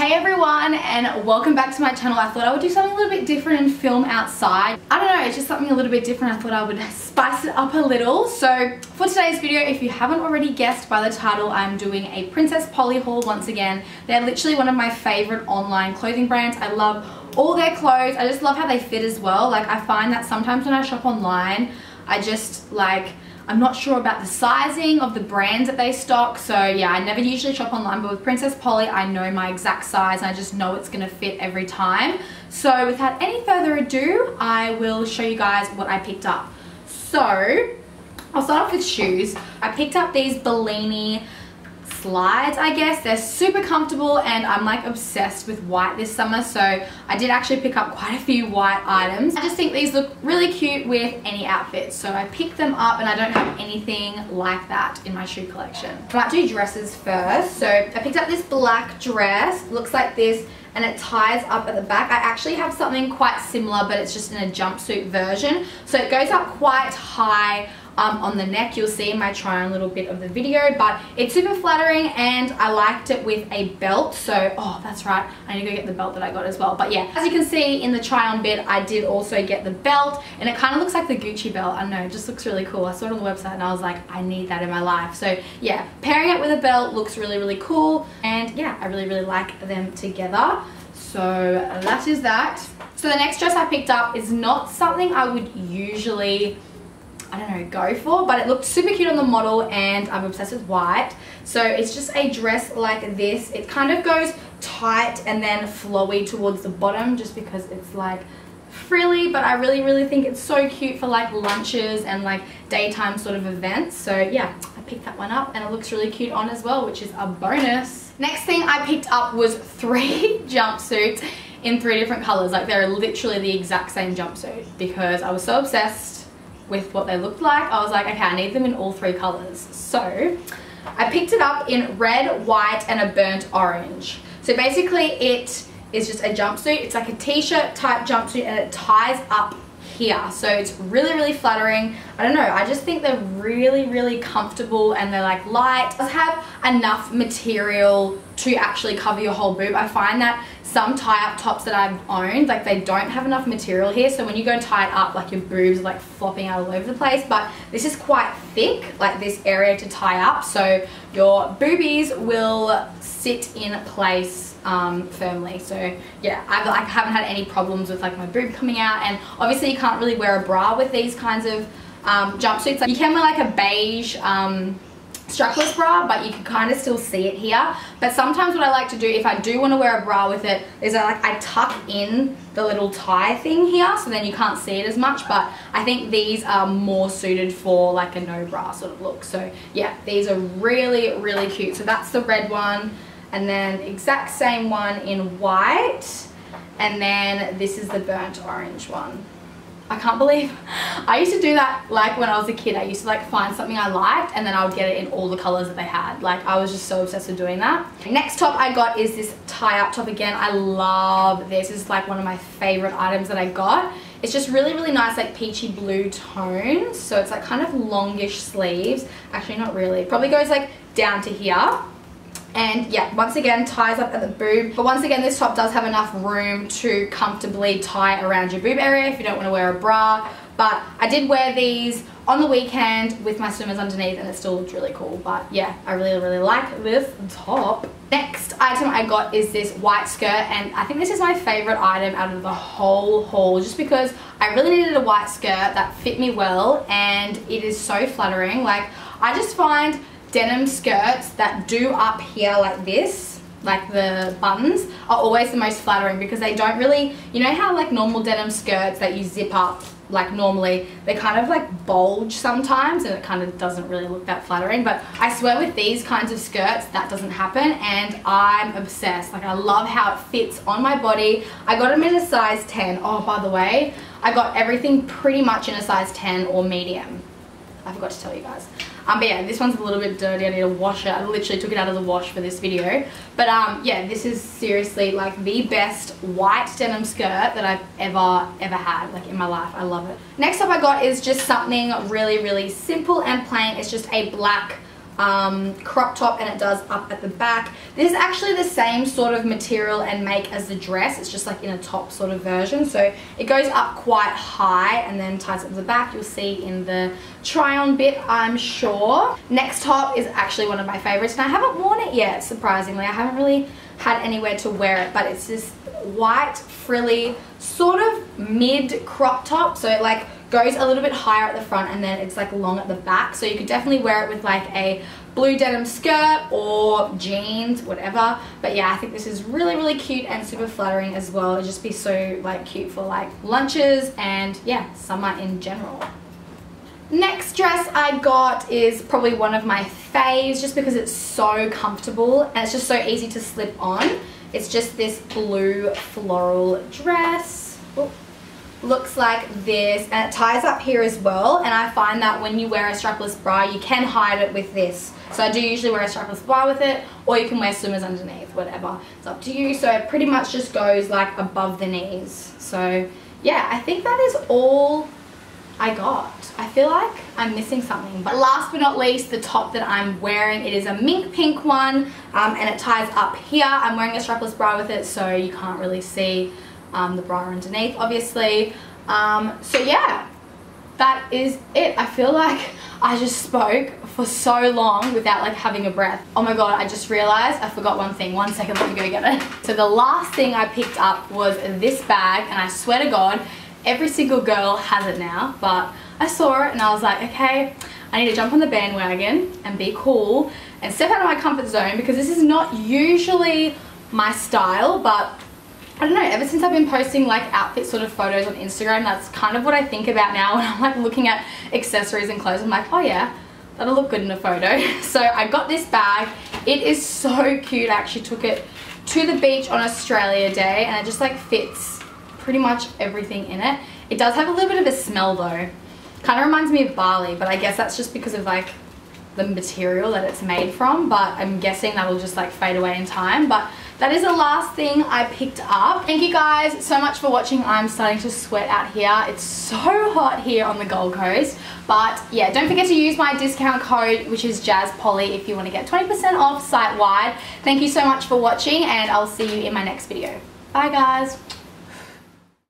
Hey everyone, and welcome back to my channel. I thought I would do something a little bit different and film outside. I don't know, it's just something a little bit different. I thought I would spice it up a little. So for today's video, if you haven't already guessed by the title, I'm doing a Princess Polly haul once again. They're literally one of my favorite online clothing brands. I love all their clothes. I just love how they fit as well. Like, I find that sometimes when I shop online, I just like, I'm not sure about the sizing of the brands that they stock. So yeah, I never usually shop online, but with Princess Polly, I know my exact size and I just know it's gonna fit every time. So without any further ado, I will show you guys what I picked up. So I'll start off with shoes. I picked up these Billini slides, I guess. They're super comfortable and I'm like obsessed with white this summer, so I did actually pick up quite a few white items. I just think these look really cute with any outfit, so I picked them up, and I don't have anything like that in my shoe collection. I might do dresses first. So I picked up this black dress, looks like this, and it ties up at the back. I actually have something quite similar, but it's just in a jumpsuit version, so it goes up quite high on the neck. You'll see my try on a little bit of the video, but it's super flattering and I liked it with a belt. So, oh, that's right, I need to go get the belt that I got as well. But yeah, as you can see in the try on bit, I did also get the belt, and it kind of looks like the Gucci belt. I don't know, it just looks really cool. I saw it on the website and I was like, I need that in my life. So yeah, pairing it with a belt looks really, really cool. And yeah, I really, really like them together. So that is that. So the next dress I picked up is not something I would usually, I don't know, go for, but it looked super cute on the model and I'm obsessed with white. So it's just a dress like this. It kind of goes tight and then flowy towards the bottom just because it's like frilly, but I really, really think it's so cute for like lunches and like daytime sort of events. So yeah, I picked that one up and it looks really cute on as well, which is a bonus. Next thing I picked up was three jumpsuits in three different colors. Like, they're literally the exact same jumpsuit because I was so obsessed with what they looked like. I was like, okay, I need them in all three colors. So I picked it up in red, white, and a burnt orange. So basically it is just a jumpsuit. It's like a t-shirt type jumpsuit and it ties up here. So it's really, really flattering. I don't know, I just think they're really, really comfortable and they're like light. It does have enough material to actually cover your whole boob. I find that some tie-up tops that I've owned, like, they don't have enough material here, so when you go tie it up, like, your boobs are like flopping out all over the place. But this is quite thick, like this area to tie up, so your boobies will sit in place firmly. So yeah, I haven't had any problems with like my boob coming out, and obviously you can't really wear a bra with these kinds of jumpsuits. Like, you can wear like a beige strapless bra, but you can kind of still see it here. But sometimes what I like to do, if I do want to wear a bra with it, is I tuck in the little tie thing here, so then you can't see it as much. But I think these are more suited for like a no bra sort of look. So yeah, these are really, really cute. So that's the red one, and then exact same one in white, and then this is the burnt orange one. I can't believe I used to do that. Like, when I was a kid, I used to like find something I liked and then I would get it in all the colors that they had. Like, I was just so obsessed with doing that. Next top I got is this tie-up top again. I love this. It's like one of my favorite items that I got. It's just really, really nice, like peachy blue tone. So it's like kind of longish sleeves. Actually, not really. It probably goes like down to here. And yeah, once again, ties up at the boob. But once again, this top does have enough room to comfortably tie around your boob area if you don't want to wear a bra. But I did wear these on the weekend with my swimmers underneath and it still looked really cool. But yeah, I really, really like this top. Next item I got is this white skirt, and I think this is my favorite item out of the whole haul just because I really needed a white skirt that fit me well, and it is so flattering. Like, I just find denim skirts that do up here like this, like the buttons, are always the most flattering because they don't really, you know how like normal denim skirts that you zip up like normally, they kind of like bulge sometimes and it kind of doesn't really look that flattering. But I swear with these kinds of skirts that doesn't happen, and I'm obsessed. Like, I love how it fits on my body. I got them in a size 10. Oh, by the way, I got everything pretty much in a size 10 or medium. I forgot to tell you guys. But yeah, this one's a little bit dirty. I need to wash it. I literally took it out of the wash for this video. But yeah, this is seriously like the best white denim skirt that I've ever had, like, in my life. I love it. Next up I got is just something really, really simple and plain. It's just a black crop top, and it does up at the back. This is actually the same sort of material and make as the dress, it's just like in a top sort of version. So it goes up quite high and then ties up the back. You'll see in the try on bit, I'm sure. Next top is actually one of my favorites, and I haven't worn it yet, surprisingly. I haven't really had anywhere to wear it, but it's this white frilly sort of mid crop top, so it like goes a little bit higher at the front and then it's like long at the back. So you could definitely wear it with like a blue denim skirt or jeans, whatever. But yeah, I think this is really, really cute and super flattering as well. It'd just be so like cute for like lunches and yeah, summer in general. Next dress I got is probably one of my faves just because it's so comfortable and it's just so easy to slip on. It's just this blue floral dress. Ooh. Looks like this, and it ties up here as well, and I find that when you wear a strapless bra you can hide it with this. So I do usually wear a strapless bra with it, or you can wear swimmers underneath, whatever, it's up to you. So it pretty much just goes like above the knees. So yeah, I think that is all I got. I feel like I'm missing something. But last but not least, the top that I'm wearing, it is a mink pink one, and it ties up here. I'm wearing a strapless bra with it, so you can't really see the bra underneath, obviously. So yeah, that is it. I feel like I just spoke for so long without like having a breath. Oh my god, I just realized I forgot one thing. 1 second, let me go get it. So the last thing I picked up was this bag, and I swear to god, every single girl has it now, but I saw it and I was like, okay, I need to jump on the bandwagon and be cool and step out of my comfort zone, because this is not usually my style, but I don't know, ever since I've been posting like outfit sort of photos on Instagram, that's kind of what I think about now when I'm like looking at accessories and clothes. I'm like, oh yeah, that'll look good in a photo. So I got this bag. It is so cute. I actually took it to the beach on Australia Day, and it just like fits pretty much everything in it. It does have a little bit of a smell though. Kind of reminds me of Bali, but I guess that's just because of like the material that it's made from, but I'm guessing that'll just like fade away in time. But that is the last thing I picked up. Thank you guys so much for watching. I'm starting to sweat out here. It's so hot here on the Gold Coast. But yeah, don't forget to use my discount code, which is JAZPOLLY, if you want to get 20% off site-wide. Thank you so much for watching, and I'll see you in my next video. Bye guys.